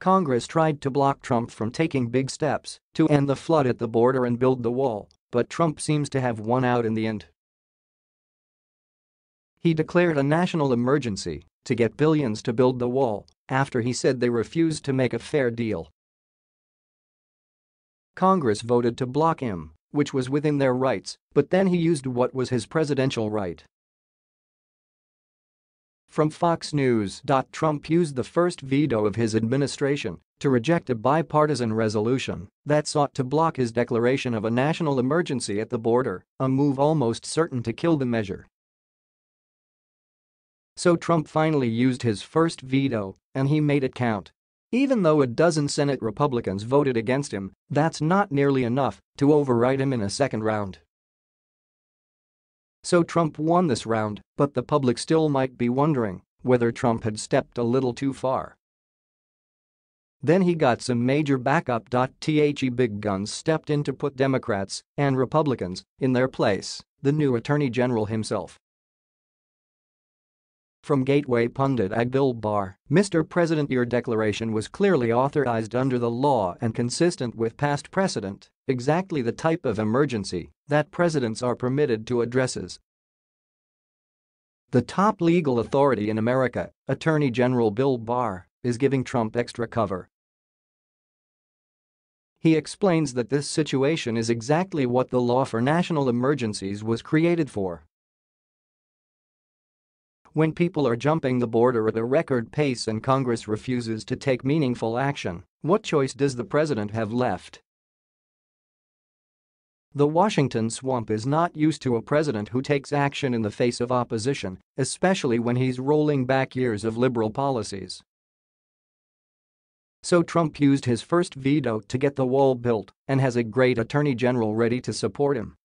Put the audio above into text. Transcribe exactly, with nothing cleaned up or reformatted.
Congress tried to block Trump from taking big steps to end the flood at the border and build the wall, but Trump seems to have won out in the end. He declared a national emergency to get billions to build the wall after he said they refused to make a fair deal. Congress voted to block him, which was within their rights, but then he used what was his presidential right. From Fox News. Trump used the first veto of his administration to reject a bipartisan resolution that sought to block his declaration of a national emergency at the border, a move almost certain to kill the measure. So Trump finally used his first veto, and he made it count. Even though a dozen Senate Republicans voted against him, that's not nearly enough to override him in a second round. So Trump won this round, but the public still might be wondering whether Trump had stepped a little too far. Then he got some major backup. The big guns stepped in to put Democrats and Republicans in their place, the new Attorney General himself. From Gateway Pundit. I Bill Barr. Mister President, your declaration was clearly authorized under the law and consistent with past precedent, exactly the type of emergency that presidents are permitted to address as the top legal authority in America. Attorney General Bill Barr is giving Trump extra cover. He explains that this situation is exactly what the law for national emergencies was created for. When people are jumping the border at a record pace and Congress refuses to take meaningful action, what choice does the president have left? The Washington swamp is not used to a president who takes action in the face of opposition, especially when he's rolling back years of liberal policies. So Trump used his first veto to get the wall built and has a great attorney general ready to support him.